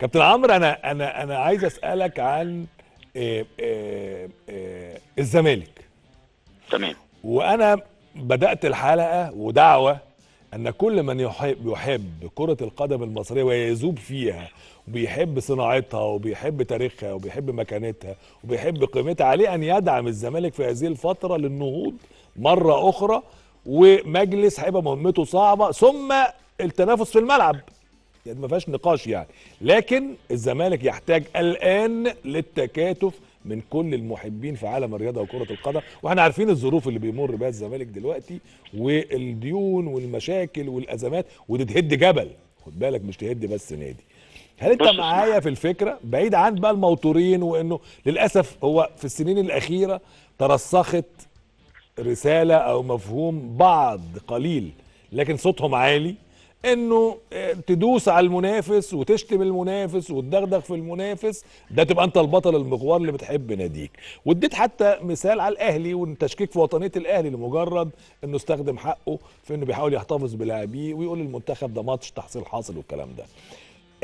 كابتن عمرو، انا عايز اسالك عن الزمالك. تمام. وانا بدات الحلقه ودعوه ان كل من يحب كره القدم المصريه ويذوب فيها وبيحب صناعتها وبيحب تاريخها وبيحب مكانتها وبيحب قيمتها عليه ان يدعم الزمالك في هذه الفتره للنهوض مره اخرى، ومجلس هيبقى مهمته صعبه، ثم التنافس في الملعب يعني ما فيهاش نقاش يعني، لكن الزمالك يحتاج الان للتكاتف من كل المحبين في عالم الرياضه وكره القدم، واحنا عارفين الظروف اللي بيمر بها الزمالك دلوقتي والديون والمشاكل والازمات، وتتهد جبل، خد بالك مش تهد بس نادي. هل انت معايا في الفكره؟ بعيد عن بقى الموتورين، وانه للاسف هو في السنين الاخيره ترسخت رساله او مفهوم بعض قليل لكن صوتهم عالي، انه تدوس على المنافس وتشتم المنافس وتدغدغ في المنافس، ده تبقى انت البطل المغوار اللي بتحب ناديك. واديت حتى مثال على الاهلي والتشكيك في وطنيه الاهلي لمجرد انه استخدم حقه في انه بيحاول يحتفظ بلاعبيه ويقول المنتخب ده ماتش تحصيل حاصل والكلام ده.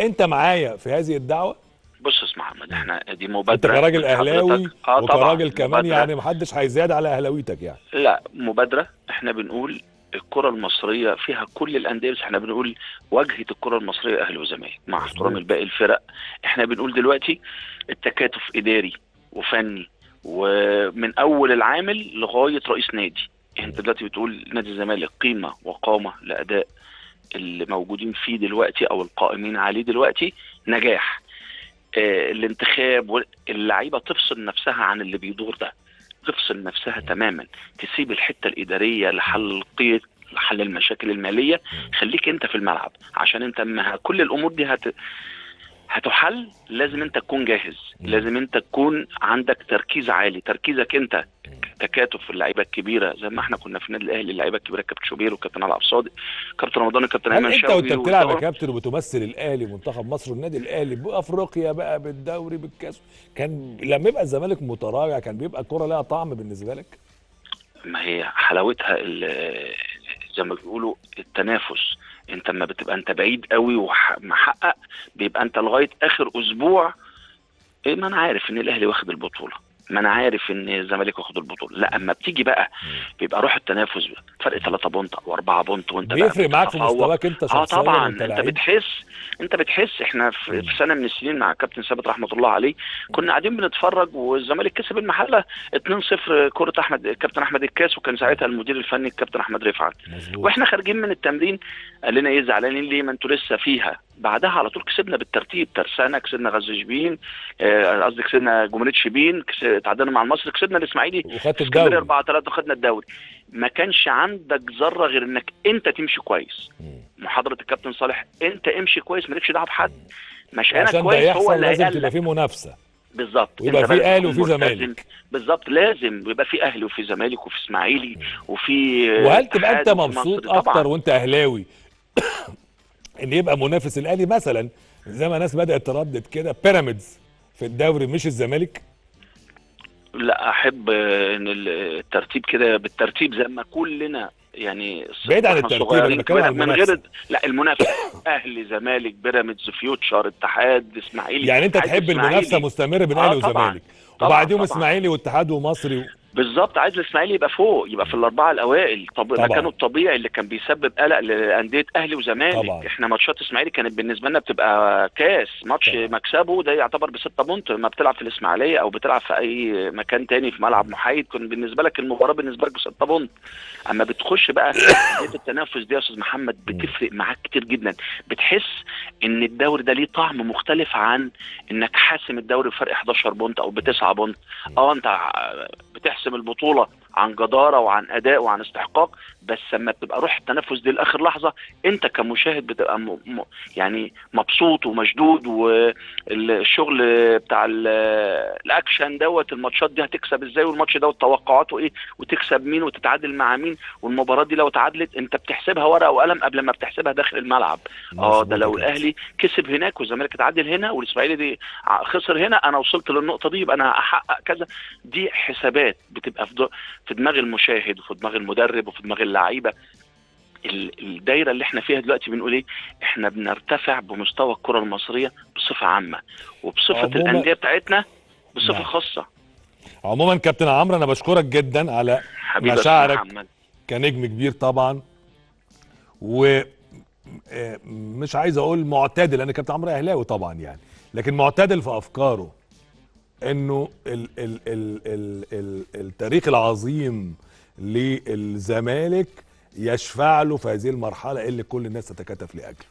انت معايا في هذه الدعوه؟ بص اسمع محمد، احنا دي مبادره، انت كراجل اهلاوي وكراجل كمان يعني محدش هيزاد على اهلاويتك يعني. لا، مبادره. احنا بنقول الكرة المصرية فيها كل الأندية، بس احنا بنقول واجهة الكرة المصرية أهلي وزمالك مع احترام الباقي الفرق. احنا بنقول دلوقتي التكاتف إداري وفني، ومن أول العامل لغاية رئيس نادي. انت دلوقتي بتقول نادي الزمالك قيمة وقامة لأداء اللي موجودين فيه دلوقتي أو القائمين عليه دلوقتي، نجاح الانتخاب، اللعيبة تفصل نفسها عن اللي بيدور ده، تفصل نفسها تماما، تسيب الحته الاداريه لحل المشاكل الماليه، خليك انت في الملعب، عشان انت اما كل الامور دي هتحل لازم انت تكون جاهز، لازم انت تكون عندك تركيز عالي، تركيزك انت، تكاتف اللعيبه الكبيره زي ما احنا كنا في النادي الاهلي، اللعيبه الكبيره كابتن شوبير وكابتن علاء صادق، كابتن رمضان، كابتن ايمن شاوي. انت بتلعب يا كابتن وبتمثل الاهلي ومنتخب مصر والنادي الاهلي بافريقيا بقى بالدوري بالكاس، كان لما يبقى الزمالك متراجع كان بيبقى الكوره لها طعم بالنسبه لك؟ ما هي حلاوتها زي ما بيقولوا التنافس. انت اما بتبقى انت بعيد قوي ومحقق، بيبقى انت لغايه اخر اسبوع ايه، ما انا عارف ان الاهلي واخد البطوله، ما انا عارف ان الزمالك واخد البطوله. لا، اما بتيجي بقى بيبقى روح التنافس بقى، فرق 3 بونت او 4 بونت، وانت بيفرق معاك في مستواك انت شخصيا. طبعا انت بتحس احنا في سنه من السنين مع كابتن ثابت رحمه الله عليه كنا قاعدين بنتفرج والزمالك كسب المحله 2-0 كره كابتن احمد الكاس، وكان ساعتها المدير الفني الكابتن احمد رفعت، واحنا خارجين من التمرين قال لنا ايه زعلانين ليه، ما انتوا لسه فيها. بعدها على طول كسبنا بالترتيب، ترسانة كسبنا غزل شبين، قصدي كسبنا جمهورية شبين، تعادلنا مع المصري، كسبنا الاسماعيلي وخدت الدوري 4-3 وخدنا الدوري. ما كانش عندك ذره غير انك انت تمشي كويس. محاضره الكابتن صالح، انت امشي كويس مالكش دعوه بحد، مشيانك كويس هو اللي هيقلك. لازم تبقى في منافسه بالظبط، يبقى في اهلي وفي زمالك. بالظبط، لازم يبقى في اهلي وفي زمالك وفي اسماعيلي وفي. وهل تبقى انت مبسوط اكتر وانت اهلاوي ان يبقى منافس الاهلي مثلا زي ما ناس بدات تردد كده بيراميدز في الدوري مش الزمالك؟ لا، احب ان الترتيب كده بالترتيب زي ما كلنا يعني، بعيد عن الترتيب من غير لا المنافسه اهلي زمالك بيراميدز فيوتشر اتحاد اسماعيلي. يعني انت تحب المنافسه مستمره بين اهلي وزمالك، وبعديهم اسماعيلي واتحاد ومصري بالظبط. عايز الاسماعيلي يبقى فوق، يبقى في الاربعه الاوائل. طب مكانه الطبيعي اللي كان بيسبب قلق لانديه اهلي وزمالك. احنا ماتشات اسماعيلي كانت بالنسبه لنا بتبقى كاس، ماتش مكسبه ده يعتبر ب6 بونت، ما بتلعب في الاسماعيليه او بتلعب في اي مكان تاني في ملعب محايد، كان بالنسبه لك المباراه بالنسبه لك ب6 بونت. اما بتخش بقى التنافس دي يا استاذ محمد بتفرق معاك كتير جدا، بتحس ان الدوري ده ليه طعم مختلف عن انك حاسم الدوري بفرق 11 بونت او ب9 بونت. انت بتحس البطوله عن جداره وعن اداء وعن استحقاق، بس لما بتبقى روح التنافس دي لاخر لحظه انت كمشاهد بتبقى يعني مبسوط ومشدود، والشغل بتاع الاكشن دوت الماتشات دي هتكسب ازاي، والماتش دوت توقعاته ايه، وتكسب مين وتتعادل مع مين، والمباراه دي لو اتعادلت انت بتحسبها ورقه وقلم قبل ما بتحسبها داخل الملعب. ده لو الاهلي كسب هناك والزمالك اتعادل هنا والاسماعيلي دي خسر هنا، انا وصلت للنقطه دي يبقى انا هحقق كذا. دي حسابات بتبقى في دماغ المشاهد وفي دماغ المدرب وفي دماغ اللعيبه. الدايره اللي احنا فيها دلوقتي بنقول ايه؟ احنا بنرتفع بمستوى الكره المصريه بصفه عامه وبصفه الانديه بتاعتنا بصفه خاصه. عموما كابتن عمرو انا بشكرك جدا على مشاعرك كنجم كبير طبعا، ومش عايز اقول معتدل لان كابتن عمرو اهلاوي طبعا يعني، لكن معتدل في افكاره انه ال ال ال ال ال التاريخ العظيم للزمالك يشفع له في هذه المرحله اللي كل الناس تتكاتف لاجله.